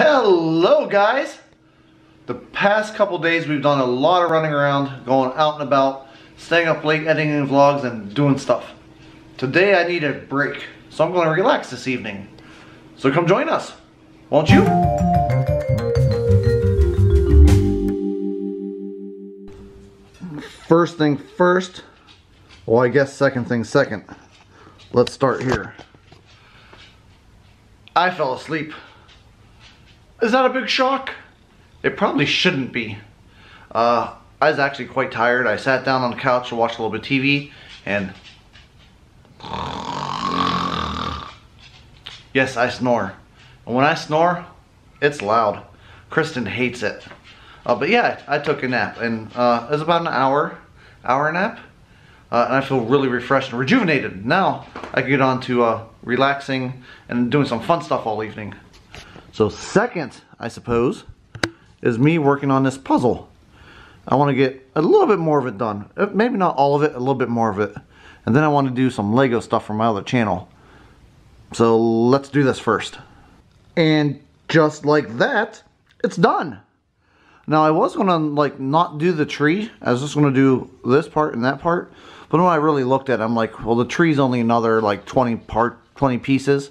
Hello guys! The past couple days we've done a lot of running around, going out and about, staying up late editing vlogs and doing stuff. Today I need a break, so I'm going to relax this evening. So come join us, won't you? First thing first, well I guess second thing second. Let's start here. I fell asleep. Is that a big shock? It probably shouldn't be. I was actually quite tired. I sat down on the couch to watch a little bit of TV and... Yes, I snore. And when I snore, it's loud. Kristen hates it. But yeah, I took a nap and it was about an hour nap. And I feel really refreshed and rejuvenated. Now I can get on to relaxing and doing some fun stuff all evening. So second, I suppose, is me working on this puzzle. I want to get a little bit more of it done. Maybe not all of it, a little bit more of it. And then I want to do some LEGO stuff from my other channel. So let's do this first. And just like that, it's done. Now I was going to like not do the tree. I was just going to do this part and that part. But when I really looked at it, I'm like, well, the tree's only another like 20 pieces.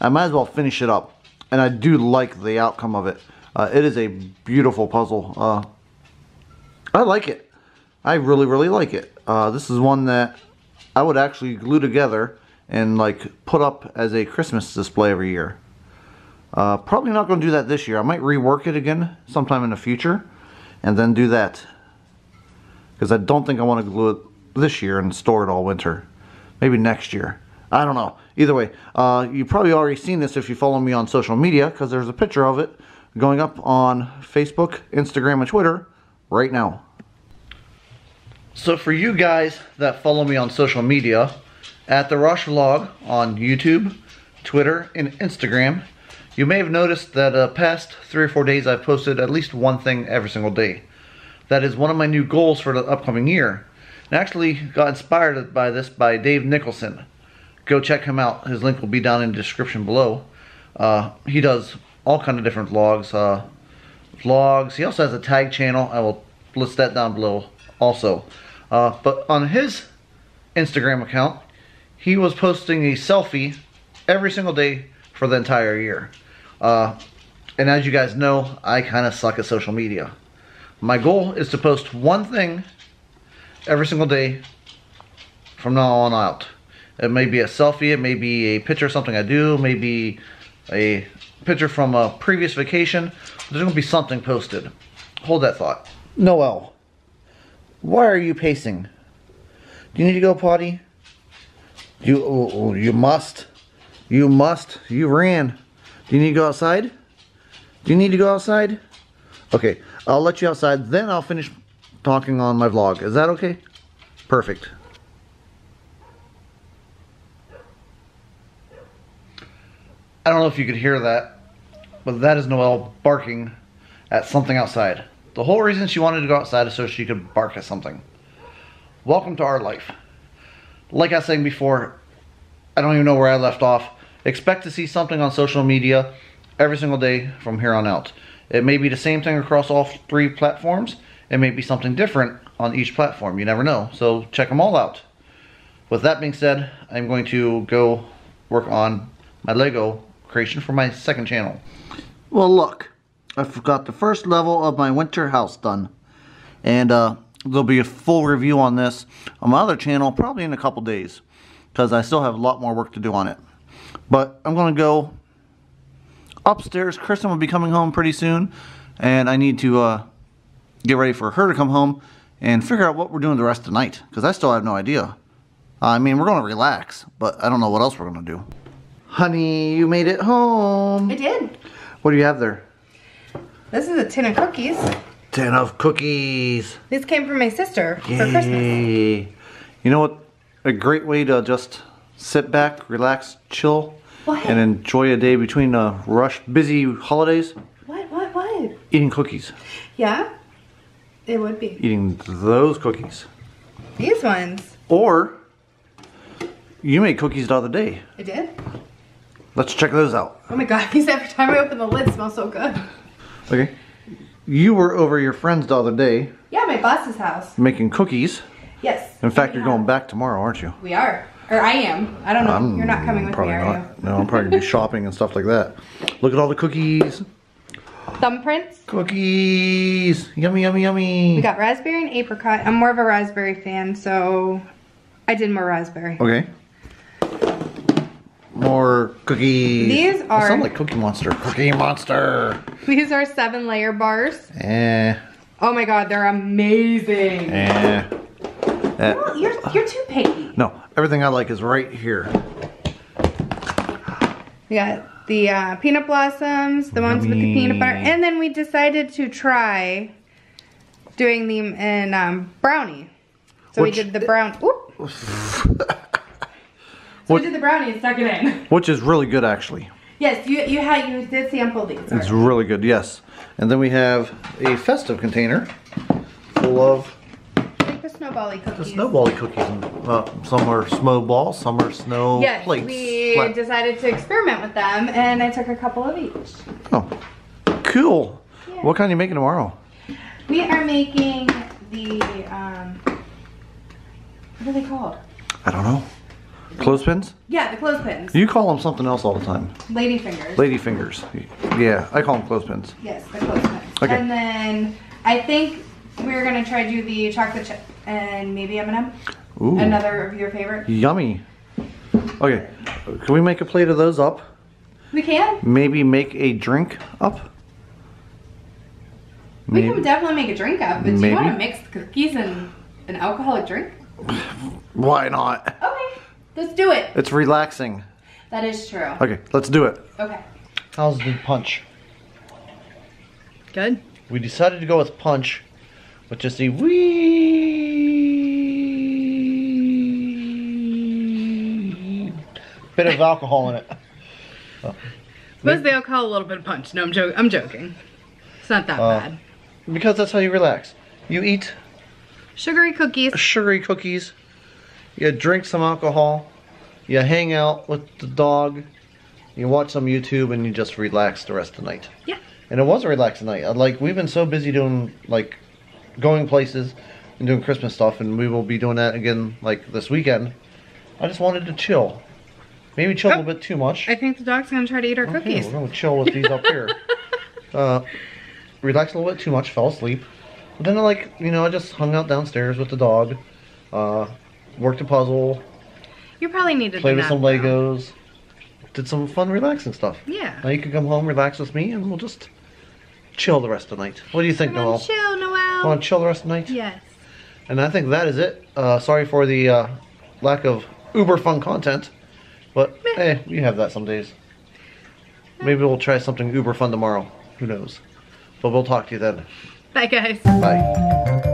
I might as well finish it up. And I do like the outcome of it. It is a beautiful puzzle. I like it. I really, really like it. This is one that I would actually glue together and like put up as a Christmas display every year. Probably not going to do that this year. I might rework it again sometime in the future and then do that. Because I don't think I want to glue it this year and store it all winter. Maybe next year. I don't know. Either way, you've probably already seen this if you follow me on social media, because there's a picture of it going up on Facebook, Instagram, and Twitter right now. So for you guys that follow me on social media, at The Rauschvlog on YouTube, Twitter, and Instagram, you may have noticed that the past 3 or 4 days I've posted at least one thing every single day. That is one of my new goals for the upcoming year. And I actually got inspired by this by Dave Nicholson. Go check him out. His link will be down in the description below. He does all kind of different vlogs. He also has a tag channel. I will list that down below also. But on his Instagram account, he was posting a selfie every single day for the entire year. And as you guys know, I kind of suck at social media. My goal is to post one thing every single day from now on out. It may be a selfie, it may be a picture of something I do, maybe a picture from a previous vacation. There's going to be something posted. Hold that thought. Noelle, why are you pacing? Do you need to go potty? You must. You must. You ran. Do you need to go outside? Do you need to go outside? Okay, I'll let you outside, then I'll finish talking on my vlog. Is that okay? Perfect. I don't know if you could hear that, but that is Noelle barking at something outside. The whole reason she wanted to go outside is so she could bark at something. Welcome to our life. Like I was saying before, I don't even know where I left off. Expect to see something on social media every single day from here on out. It may be the same thing across all 3 platforms. It may be something different on each platform. You never know. So check them all out. With that being said, I'm going to go work on my LEGO creation for my second channel. Well look, I've got the first level of my winter house done. And there'll be a full review on this on my other channel probably in a couple days. Because I still have a lot more work to do on it. But I'm going to go upstairs. Kristen will be coming home pretty soon. And I need to get ready for her to come home and figure out what we're doing the rest of the night. Because I still have no idea. I mean, we're going to relax, but I don't know what else we're going to do. Honey, you made it home. I did. What do you have there? This is a tin of cookies. Tin of cookies. These came from my sister for Christmas. You know what? A great way to just sit back, relax, chill, and enjoy a day between the busy holidays. What? Eating cookies. Yeah, it would be. Eating those cookies. These ones. Or, you made cookies the other day. I did. Let's check those out. Oh my god, these every time I open the lid smells so good. Okay. You were over your friend's the other day. Yeah, my boss's house. Making cookies. Yes. In fact, you're going back tomorrow, aren't you? We are. Or I am. I don't know. You're not coming with me, are you? No, I'm probably going to be shopping and stuff like that. Look at all the cookies. Thumbprints. Cookies. Yummy, yummy, yummy. We got raspberry and apricot. I'm more of a raspberry fan, so I did more raspberry. Okay. More cookies. These are... I sound like Cookie Monster. Cookie Monster. These are 7-layer bars. Oh my god, they're amazing. Well, you're too picky. No, everything I like is right here. We got the peanut blossoms, the ones with the peanut butter, and then we decided to try doing them in brownie. So we did the brown. So we did the brownie and stuck it in. Which is really good, actually. Yes, you did sample these. It's really good, yes. And then we have a festive container full of... like the snowbally cookies. The snowbally cookies. Some are snowballs, some are snow plates. Yes, we decided to experiment with them, and I took a couple of each. Oh, cool. Yeah. What kind are you making tomorrow? We are making the, what are they called? I don't know. Clothespins? Yeah, the clothespins. You call them something else all the time. Lady fingers. Lady fingers. Yeah, I call them clothespins. Yes, the clothespins. Okay. And then I think we're going to try to do the chocolate chip and maybe M&M. Ooh. Another of your favorite. Yummy. Okay, can we make a plate of those up? We can. Maybe make a drink up? We can definitely make a drink up. But do you want to mix cookies and an alcoholic drink? Why not? Okay. Let's do it. It's relaxing. That is true. Okay, let's do it. Okay. How's the punch? Good. We decided to go with punch, but just the wee bit of alcohol in it. Was the alcohol a little bit of punch? No, I'm joking. It's not that bad. Because that's how you relax. You eat sugary cookies. Sugary cookies. You drink some alcohol, you hang out with the dog, you watch some YouTube, and you just relax the rest of the night. Yeah. And it was a relaxing night. Like, we've been so busy doing, like, going places and doing Christmas stuff, and we will be doing that again, like, this weekend. I just wanted to chill. Maybe chill a little bit too much. I think the dog's going to try to eat our cookies. We're going to chill with these up here. Relax a little bit too much, fell asleep. But then, like, you know, I just hung out downstairs with the dog. Worked a puzzle. You probably needed to play with some Legos. Did some fun, relaxing stuff. Yeah. Now you can come home, relax with me, and we'll just chill the rest of the night. What do you think, Noelle? Chill, Noelle. Want to chill the rest of the night? Yes. And I think that is it. Sorry for the lack of uber fun content, but hey, we have that some days. Maybe we'll try something uber fun tomorrow. Who knows? But we'll talk to you then. Bye, guys. Bye.